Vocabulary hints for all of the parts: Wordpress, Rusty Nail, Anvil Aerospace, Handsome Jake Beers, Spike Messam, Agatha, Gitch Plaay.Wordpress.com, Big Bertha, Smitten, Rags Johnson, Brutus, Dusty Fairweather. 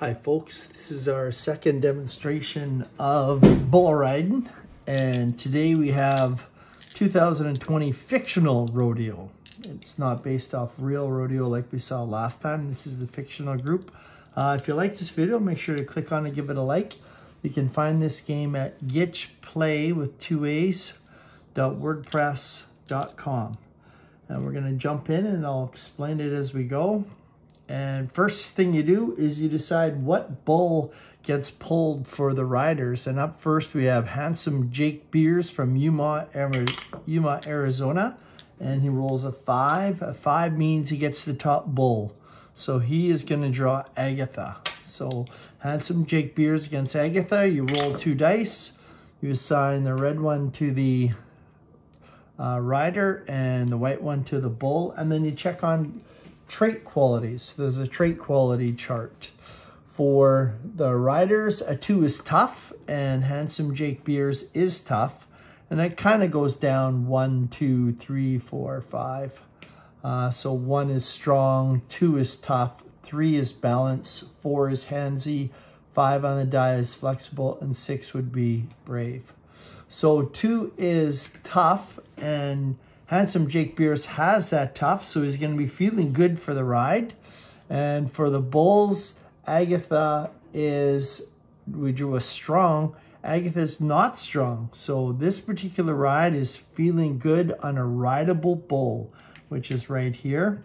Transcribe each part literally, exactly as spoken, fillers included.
Hi folks, this is our second demonstration of bull riding, and today we have two thousand twenty fictional rodeo. It's not based off real rodeo like we saw last time. This is the fictional group. Uh, if you like this video, make sure to click on and give it a like. You can find this game at getchplay with two A's dot wordpress dot com. And we're gonna jump in and I'll explain it as we go. And first thing you do is you decide what bull gets pulled for the riders. And up first we have Handsome Jake Beers from Yuma, Yuma, Arizona. And he rolls a five. A five means he gets the top bull. So he is going to draw Agatha. So Handsome Jake Beers against Agatha. You roll two dice. You assign the red one to the uh, rider and the white one to the bull. And then you check on trait qualities. So there's a trait quality chart. For the riders, a two is tough, and Handsome Jake Beers is tough. And that kind of goes down one, two, three, four, five. Uh, so one is strong, two is tough, three is balance, four is handsy, five on the die is flexible, and six would be brave. So two is tough, and Handsome Jake Beers has that tough, so he's going to be feeling good for the ride. And for the bulls, Agatha is, we drew a strong. Agatha's not strong, so this particular ride is feeling good on a rideable bull, which is right here.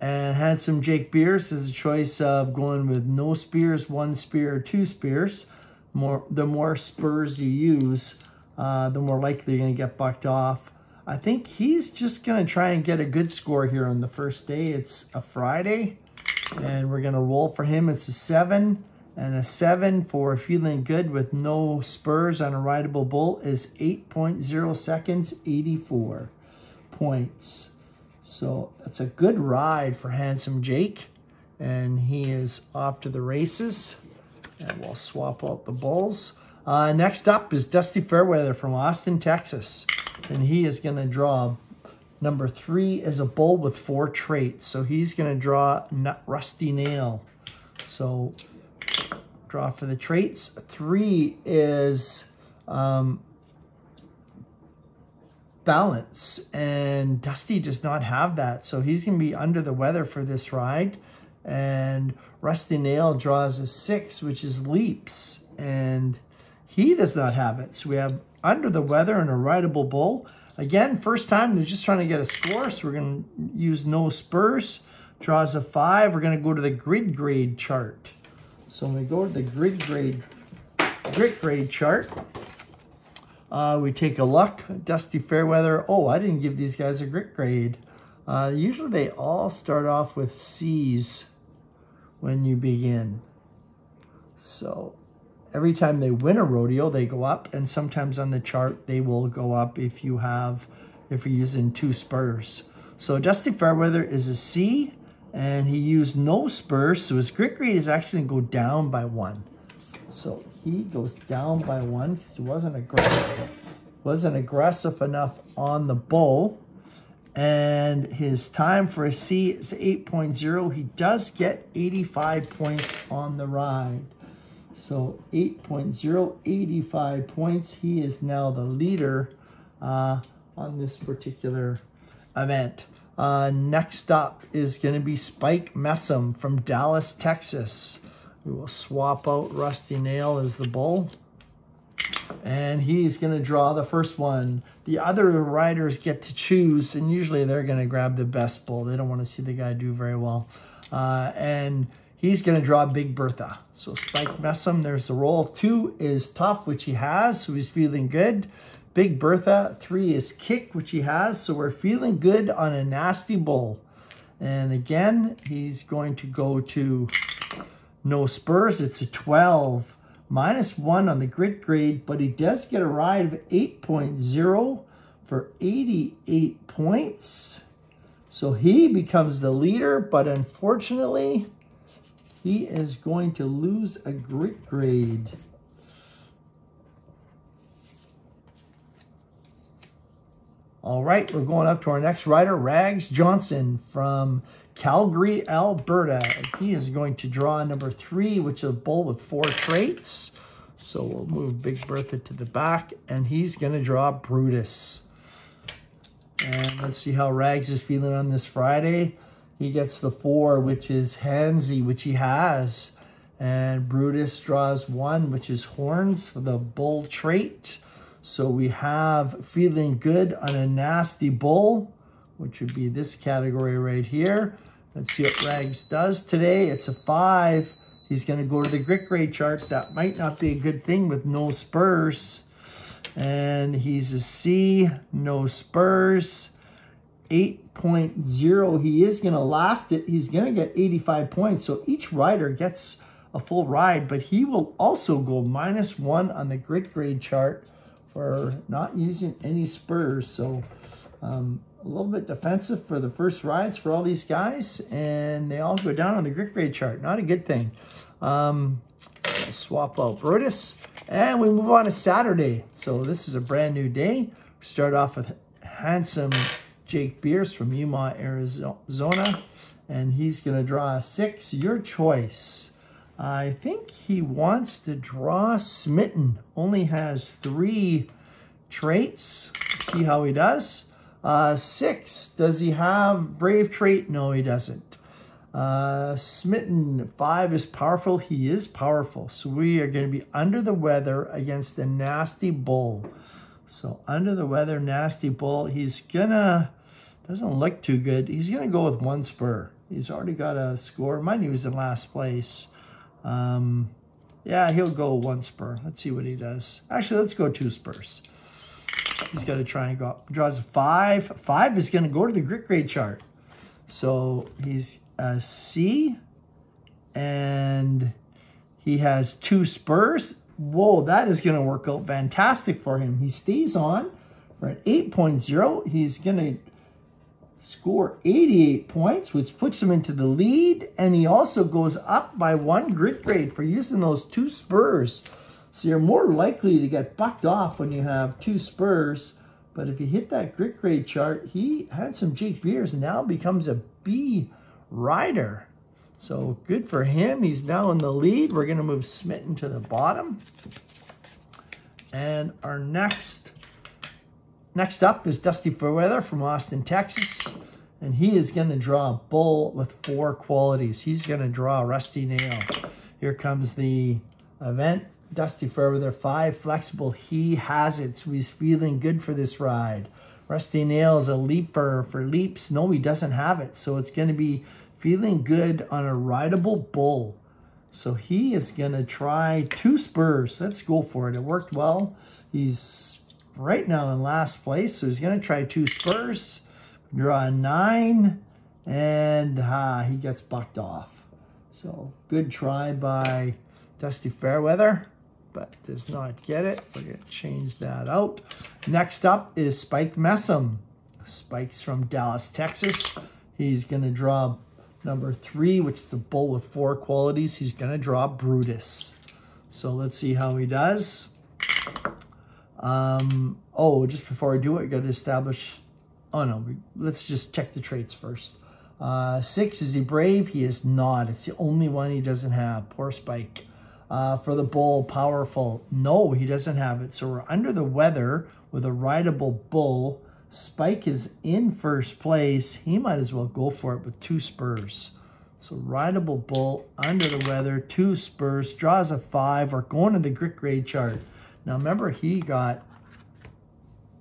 And Handsome Jake Beers is a choice of going with no spears, one spear, or two spears. More, the more spurs you use, uh, the more likely you're going to get bucked off. I think he's just going to try and get a good score here on the first day. It's a Friday, and we're going to roll for him. It's a seven, and a seven for feeling good with no spurs on a rideable bull is eight point zero seconds, eighty-four points. So that's a good ride for Handsome Jake, and he is off to the races. And we'll swap out the bulls. Uh, next up is Dusty Fairweather from Austin, Texas. And he is going to draw number three as a bull with four traits. So he's going to draw Rusty Nail. So draw for the traits. Three is um, balance. And Dusty does not have that. So he's going to be under the weather for this ride. And Rusty Nail draws a six, which is leaps. And he does not have it. So we have under the weather and a rideable bull. Again, first time, they're just trying to get a score, so we're going to use no spurs. Draws a five. We're going to go to the grid grade chart. So when we go to the grid grade, grid grade chart, uh, we take a look. Dusty Fairweather. Oh, I didn't give these guys a grid grade. Uh, usually they all start off with C's when you begin. So every time they win a rodeo, they go up, and sometimes on the chart, they will go up if you have, if you're using two spurs. So Dusty Fairweather is a C, and he used no spurs, so his grit grade is actually gonna go down by one. So he goes down by one because he wasn't aggressive, wasn't aggressive enough on the bull, and his time for a C is eight point zero. He does get eighty-five points on the ride. So eight point zero, eighty-five points. He is now the leader uh, on this particular event. Uh, next up is going to be Spike Messam from Dallas, Texas. We will swap out Rusty Nail as the bull. And he's going to draw the first one. The other riders get to choose, and usually they're going to grab the best bull. They don't want to see the guy do very well. Uh, and he's going to draw Big Bertha. So Spike Messam, there's the roll. Two is tough, which he has, so he's feeling good. Big Bertha. Three is kick, which he has, so we're feeling good on a nasty bull. And again, he's going to go to no spurs. It's a twelve. Minus one on the grit grade, but he does get a ride of eight point zero for eighty-eight points. So he becomes the leader, but unfortunately, he is going to lose a grit grade. All right, we're going up to our next rider, Rags Johnson from Calgary, Alberta. And he is going to draw number three, which is a bull with four traits. So we'll move Big Bertha to the back, and he's going to draw Brutus. And let's see how Rags is feeling on this Friday. He gets the four, which is Hansy, which he has. And Brutus draws one, which is Horns for the bull trait. So we have feeling good on a nasty bull, which would be this category right here. Let's see what Rags does today. It's a five. He's going to go to the grit grade chart. That might not be a good thing with no spurs. And he's a C, no spurs. eight point oh, he is going to last it. He's going to get eighty-five points. So each rider gets a full ride, but he will also go minus one on the grit grade chart for not using any spurs. So um, a little bit defensive for the first rides for all these guys, and they all go down on the grit grade chart. Not a good thing. Um, we'll swap out Brutus, and we move on to Saturday. So this is a brand new day. We start off with Handsome Jake Beers from Yuma, Arizona, and he's going to draw a six. Your choice. I think he wants to draw Smitten. Only has three traits. Let's see how he does. Uh, six. Does he have brave trait? No, he doesn't. Uh, Smitten, five is powerful. He is powerful. So we are going to be under the weather against a nasty bull. So under the weather, nasty bull. He's gonna, doesn't look too good. He's gonna go with one spur. He's already got a score. Mine, he was in last place. Um, yeah, he'll go one spur. Let's see what he does. Actually, let's go two spurs. He's got to try and go up. Draws a five. Five is gonna go to the grit grade chart. So he's a C, and he has two spurs. Whoa, that is going to work out fantastic for him. He stays on for an eight point oh. He's going to score eighty-eight points, which puts him into the lead. And he also goes up by one grit grade for using those two spurs. So you're more likely to get bucked off when you have two spurs. But if you hit that grit grade chart, he had some Jake Beers and now becomes a B rider. So good for him. He's now in the lead. We're going to move Smitten to the bottom. And our next, next up is Dusty Fairweather from Austin, Texas. And he is going to draw a bull with four qualities. He's going to draw Rusty Nail. Here comes the event. Dusty Fairweather, five, flexible. He has it, so he's feeling good for this ride. Rusty Nail is a leaper for leaps. No, he doesn't have it. So it's going to be feeling good on a rideable bull. So he is going to try two spurs. Let's go for it. It worked well. He's right now in last place. So he's going to try two spurs. Draw a nine. And ah, he gets bucked off. So good try by Dusty Fairweather, but does not get it. We're going to change that out. Next up is Spike Messam. Spike's from Dallas, Texas. He's going to draw number three, which is the bull with four qualities. He's going to draw Brutus. So let's see how he does. Um, oh, just before I do it, we got to establish. Oh, no. We, let's just check the traits first. Uh, six, is he brave? He is not. It's the only one he doesn't have. Poor Spike. Uh, for the bull, powerful. No, he doesn't have it. So we're under the weather with a rideable bull. Spike is in first place. He might as well go for it with two spurs. So rideable bull, under the weather, two spurs, draws a five. We're going to the grit grade chart. Now remember, he got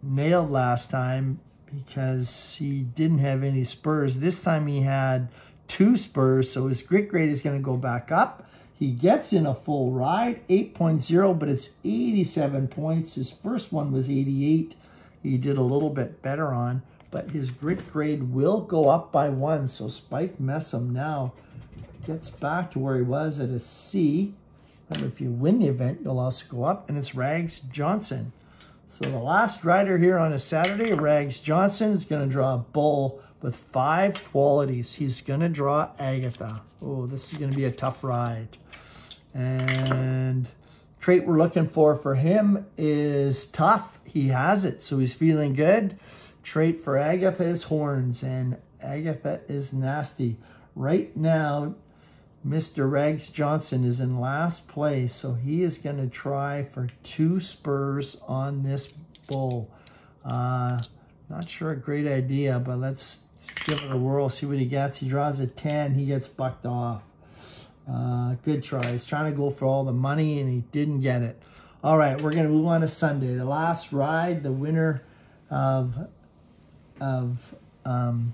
nailed last time because he didn't have any spurs. This time he had two spurs, so his grit grade is going to go back up. He gets in a full ride, eight point oh, but it's eighty-seven points. His first one was eighty-eight. He did a little bit better on, but his grit grade will go up by one. So Spike Messam now gets back to where he was at a C. And if you win the event, you'll also go up. And it's Rags Johnson. So the last rider here on a Saturday, Rags Johnson, is going to draw a bull with five qualities. He's going to draw Agatha. Oh, this is going to be a tough ride. And trait we're looking for for him is tough. He has it, so he's feeling good. Trait for Agatha is horns, and Agatha is nasty. Right now, Mister Rags Johnson is in last place, so he is going to try for two spurs on this bull. Uh, not sure a great idea, but let's, let's give it a whirl, see what he gets. He draws a ten, he gets bucked off. Uh, good try. He's trying to go for all the money, and he didn't get it. All right, we're going to move on to Sunday. The last ride, the winner of, of um,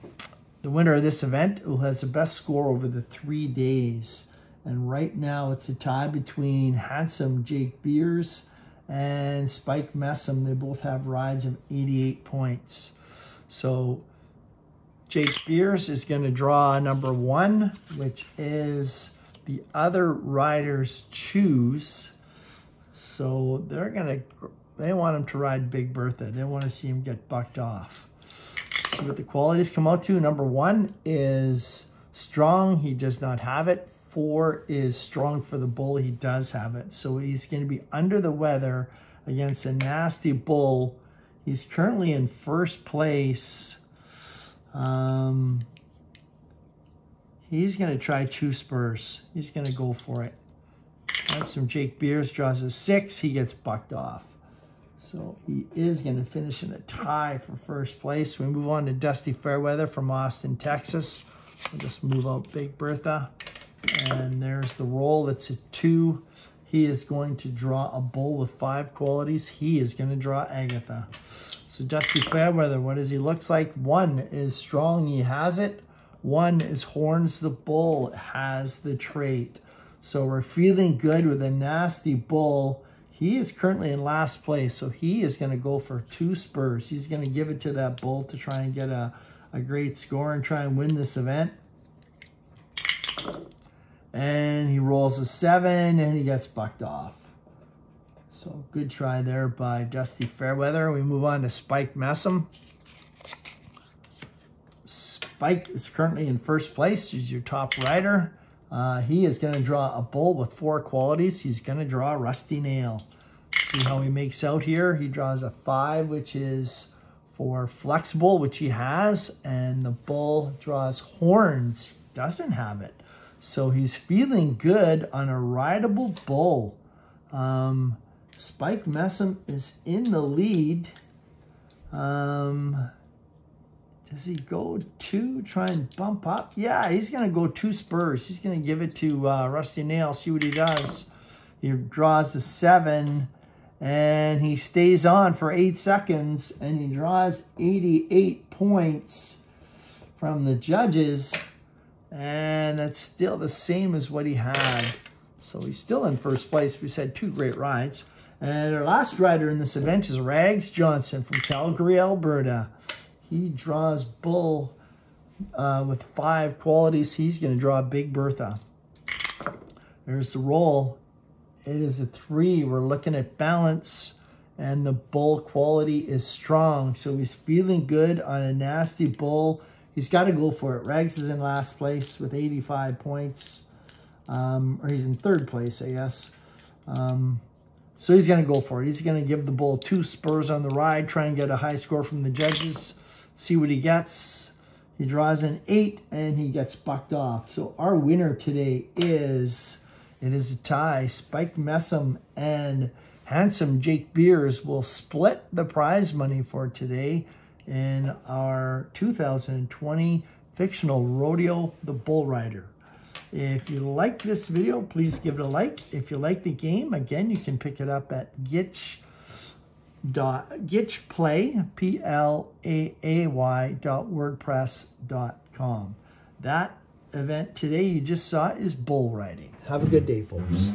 the winner of this event who has the best score over the three days. And right now it's a tie between Handsome Jake Beers and Spike Messam. They both have rides of eighty-eight points. So Jake Beers is going to draw number one, which is the other riders choose. So they're going to, they want him to ride Big Bertha. They want to see him get bucked off. See what the qualities come out to. Number one is strong. He does not have it. Four is strong for the bull. He does have it. So he's going to be under the weather against a nasty bull. He's currently in first place. Um, he's going to try two spurs. He's going to go for it. Handsome Jake Beers draws a six. He gets bucked off. So he is going to finish in a tie for first place. We move on to Dusty Fairweather from Austin, Texas. We'll just move out Big Bertha. And there's the roll. That's a two. He is going to draw a bull with five qualities. He is going to draw Agatha. So Dusty Fairweather, what does he looks like? One is strong. He has it. One is horns. The bull has the trait. So we're feeling good with a nasty bull. He is currently in last place, so he is going to go for two spurs. He's going to give it to that bull to try and get a, a great score and try and win this event. And he rolls a seven, and he gets bucked off. So good try there by Dusty Fairweather. We move on to Spike Messam. Spike is currently in first place. He's your top rider. Uh, he is going to draw a bull with four qualities. He's going to draw Rusty Nail. See how he makes out here. He draws a five, which is for flexible, which he has. And the bull draws horns. He doesn't have it. So he's feeling good on a rideable bull. Um, Spike Messam is in the lead. Um... Does he go two, try and bump up? Yeah, he's going to go two spurs. He's going to give it to uh, Rusty Nail, see what he does. He draws a seven, and he stays on for eight seconds, and he draws eighty-eight points from the judges, and that's still the same as what he had. So he's still in first place. We've had two great rides. And our last rider in this event is Rags Johnson from Calgary, Alberta. He draws bull uh, with five qualities. He's going to draw Big Bertha. There's the roll. It is a three. We're looking at balance, and the bull quality is strong. So he's feeling good on a nasty bull. He's got to go for it. Rags is in last place with eighty-five points. Um, or he's in third place, I guess. Um, so he's going to go for it. He's going to give the bull two spurs on the ride, try and get a high score from the judges. See what he gets. He draws an eight, and he gets bucked off. So our winner today is, it is a tie. Spike Messam and Handsome Jake Beers will split the prize money for today in our two thousand twenty fictional rodeo, The Bull Rider. If you like this video, please give it a like. If you like the game, again, you can pick it up at Gitch. Dot gitchplay p l a a y dot wordpress dot com. That event today you just saw is bull riding. Have a good day, folks.